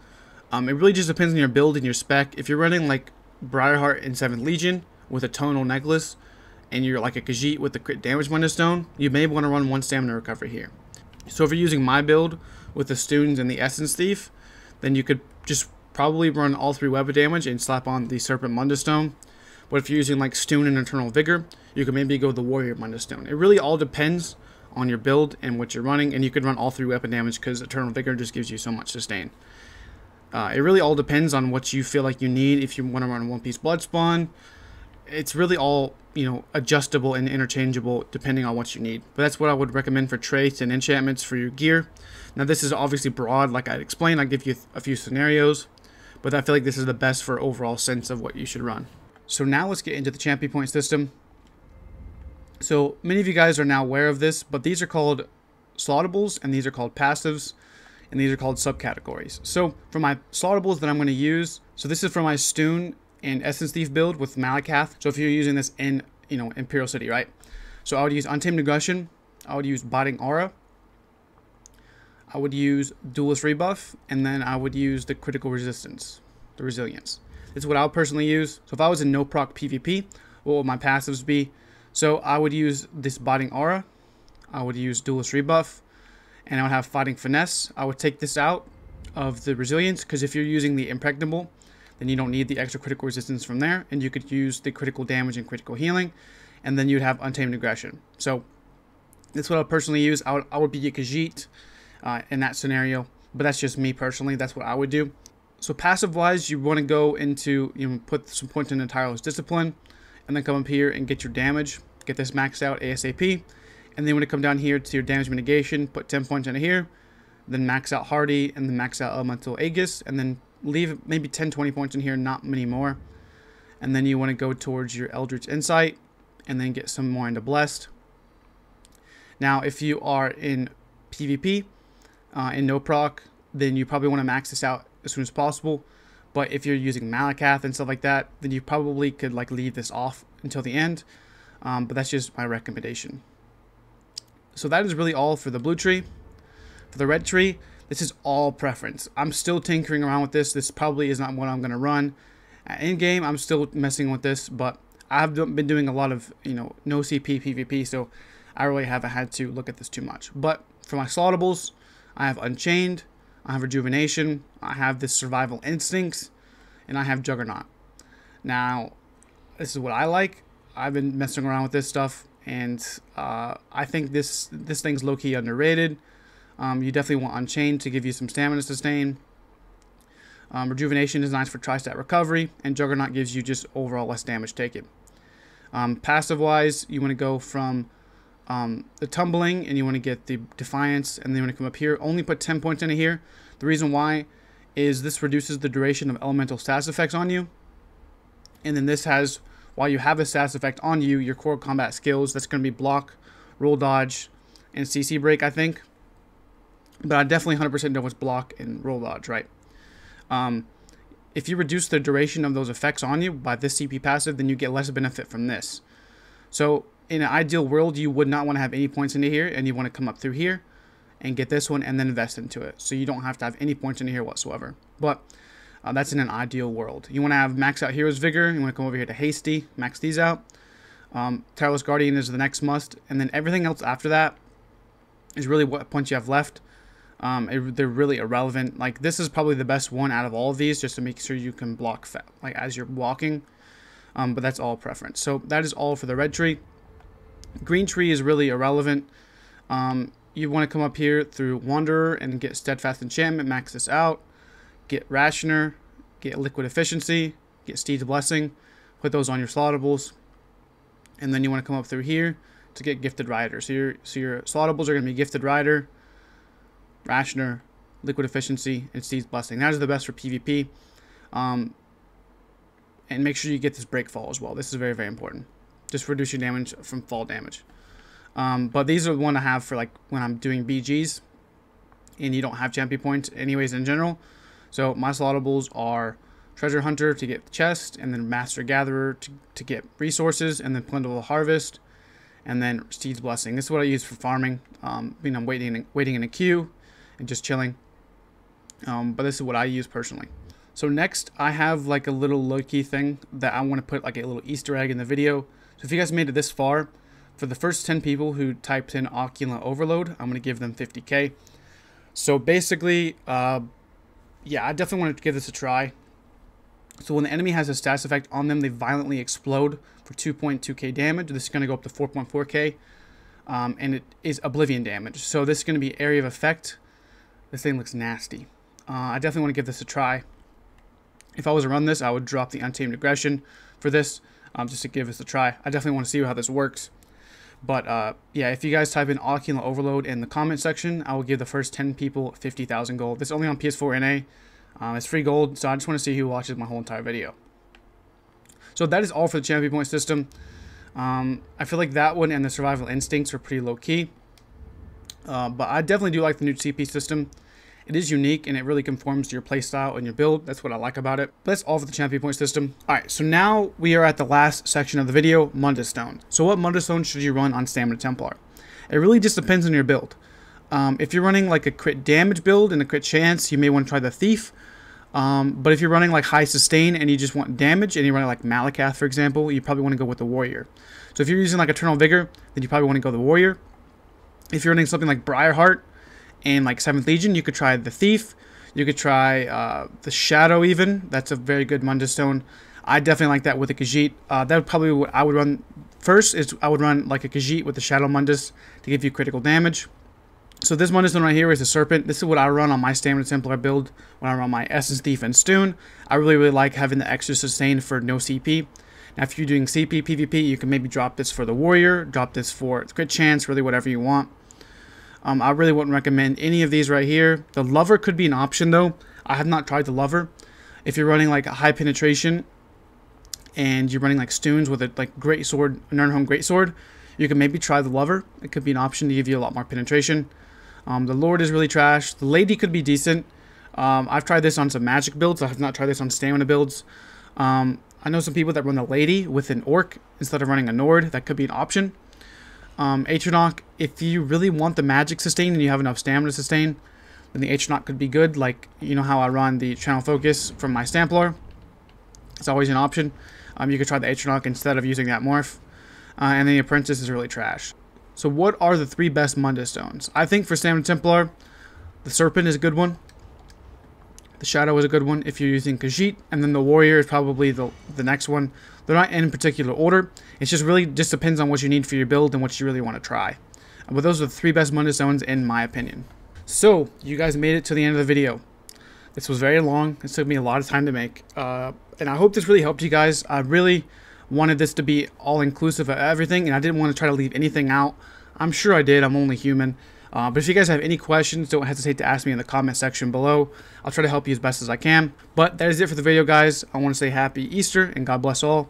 It really just depends on your build and your spec. If you're running like Briarheart in 7th Legion with a tonal necklace, and you're like a Khajiit with the crit damage Wonderstone, you may want to run one stamina recovery here. So if you're using my build with the Stuns and the Essence Thief, then you could just probably run all three web of damage and slap on the Serpent Wonderstone. But if you're using like Stun and Eternal Vigor, you can maybe go with the Warrior Wonderstone. It really all depends on your build and what you're running, and you could run all three weapon damage because Eternal Vigor just gives you so much sustain. It really all depends on what you feel like you need. If you want to run One Piece Bloodspawn, it's really all, you know, adjustable and interchangeable depending on what you need. But that's what I would recommend for traits and enchantments for your gear. Now this is obviously broad, like I explained. I give you a few scenarios, but I feel like this is the best for overall sense of what you should run. So now let's get into the Champion Point system. So many of you guys are now aware of this, but these are called slaughterables, and these are called passives, and these are called subcategories. So for my slaughterables that I'm going to use, so this is for my Stun and Essence Thief build with Malacath. So if you're using this in, you know, Imperial City, right? So I would use Untamed Aggression, I would use Biting Aura, I would use Duelist Rebuff, and then I would use the Critical Resistance, the Resilience. It's what I would personally use. So if I was in no proc PvP, what would my passives be? So I would use this Biting Aura, I would use Duelist Rebuff, and I would have Fighting Finesse. I would take this out of the Resilience, because if you're using the Impregnable, then you don't need the extra critical resistance from there, and you could use the critical damage and critical healing, and then you'd have Untamed Aggression. So that's what I would personally use. I would be a Khajiit in that scenario, but that's just me personally. That's what I would do. So passive wise, you want to go into, you know, put some points into Tireless Discipline, and then come up here and get your damage, get this maxed out ASAP, and then when you come down here to your damage mitigation, put 10 points into here, then max out Hardy, and then max out Elemental Aegis, and then leave maybe 10-20 points in here, not many more. And then you want to go towards your Eldritch Insight, and then get some more into Blessed. Now if you are in PvP, in no proc, then you probably want to max this out as soon as possible. But if you're using Malacath and stuff like that, then you probably could like leave this off until the end. But that's just my recommendation. So that is really all for the blue tree. For the red tree, this is all preference. I'm still tinkering around with this. This probably is not what I'm going to run. In game, I'm still messing with this, but I've been doing a lot of, you know, no CP PvP, so I really haven't had to look at this too much. But for my slaughterables, I have Unchained, I have Rejuvenation, I have this Survival Instincts, and I have Juggernaut. Now, this is what I like. I've been messing around with this stuff, and I think this thing's low-key underrated. You definitely want Unchained to give you some stamina sustain. Rejuvenation is nice for tri-stat recovery, and Juggernaut gives you just overall less damage taken. Passive-wise, you want to go from the Tumbling, and you want to get the Defiance, and then you want to come up here, only put 10 points into here. The reason why is this reduces the duration of elemental status effects on you, and then this has, while you have a status effect on you, your core combat skills, that's going to be block, roll dodge, and CC break, I think. But I definitely 100% know what's block and roll dodge, right? If you reduce the duration of those effects on you by this CP passive, then you get less benefit from this. So in an ideal world, you would not want to have any points into here, and you want to come up through here and get this one and then invest into it. So you don't have to have any points into here whatsoever. But that's in an ideal world. You want to have max out Hero's Vigor. You want to come over here to Hasty, max these out. Tireless Guardian is the next must. And then everything else after that is really what points you have left. They're really irrelevant. Like, this is probably the best one out of all of these, just to make sure you can block like as you're walking. But that's all preference. So that is all for the red tree. Green tree is really irrelevant. You want to come up here through Wanderer and get Steadfast Enchantment, max this out. Get Rationer, get Liquid Efficiency, get Steed's Blessing, put those on your slaughterables. And then you want to come up through here to get Gifted Rider. So your slottables are going to be Gifted Rider, Rationer, Liquid Efficiency, and Seed's Blessing. Those are the best for PvP. And make sure you get this Break Fall as well. This is very, very important. Just reduce your damage from fall damage. But these are the one I have for like when I'm doing BGs and you don't have champion points anyways in general. So my slottables are Treasure Hunter to get the chest, and then Master Gatherer to get resources, and then Plendable the Harvest, and then Seed's Blessing. This is what I use for farming. I'm waiting in a queue and just chilling. But this is what I use personally. So next I have like a little low-key thing that I want to put like a little Easter egg in the video. So if you guys made it this far, for the first 10 people who typed in Oculent Overload, I'm going to give them 50k. So basically, yeah, I definitely want to give this a try. So when the enemy has a status effect on them, they violently explode for 2.2k damage. This is going to go up to 4.4k, and it is Oblivion damage. So this is going to be area of effect. This thing looks nasty. I definitely want to give this a try. If I was to run this, I would drop the Untamed Aggression for this, just to give this a try. I definitely want to see how this works. But yeah, if you guys type in Oculent Overload in the comment section, I will give the first 10 people 50,000 gold. This is only on PS4 NA. It's free gold, so I just want to see who watches my whole entire video. So that is all for the champion point system. I feel like that one and the Survival Instincts are pretty low-key. But I definitely do like the new CP system. It is unique, and it really conforms to your playstyle and your build. That's what I like about it. But that's all for the champion point system. Alright, so now we are at the last section of the video, Mundastone. So what Mundastone should you run on Stamina Templar? It really just depends on your build. If you're running like a crit damage build and a crit chance, you may want to try the Thief. But if you're running like high sustain and you just want damage, and you're running like Malacath, for example, you probably want to go with the Warrior. So if you're using like Eternal Vigor, then you probably want to go the Warrior. If you're running something like Briarheart and like 7th Legion, you could try the Thief. You could try the Shadow even. That's a very good Mundastone. I definitely like that with a Khajiit. That would probably what I would run first, is I would run like a Khajiit with the Shadow Mundas to give you critical damage. So this Mundastone right here is the Serpent. This is what I run on my Stamina Templar build when I run my Essence Thief and Stun. I really, really like having the extra sustain for no CP. Now if you're doing CP, PvP, you can maybe drop this for the Warrior, drop this for crit chance, really whatever you want. I really wouldn't recommend any of these right here. The Lover could be an option, though. I have not tried the Lover. If you're running like a high penetration and you're running like Stuns with a like great sword, Nurnholm Greatsword, you can maybe try the Lover. It could be an option to give you a lot more penetration. The Lord is really trash. The Lady could be decent. I've tried this on some magic builds. I have not tried this on stamina builds. I know some people that run the Lady with an Orc instead of running a Nord. That could be an option. Atronach, if you really want the magic sustain and you have enough stamina sustain, then the Atronach could be good. Like, you know how I run the Channel Focus from my Stamplar? It's always an option. You could try the Atronach instead of using that morph. And then the Apprentice is really trash. So what are the three best Mundastones? I think for Stamina Templar, the Serpent is a good one. The Shadow is a good one if you're using Khajiit. And then the Warrior is probably the next one. They're not in particular order. It just really just depends on what you need for your build and what you really want to try. But those are the three best Mundastones in my opinion. So, you guys made it to the end of the video. This was very long. It took me a lot of time to make. And I hope this really helped you guys. I really wanted this to be all-inclusive of everything. And I didn't want to try to leave anything out. I'm sure I did. I'm only human. But if you guys have any questions, don't hesitate to ask me in the comment section below. I'll try to help you as best as I can. But that is it for the video, guys. I want to say happy Easter and God bless all.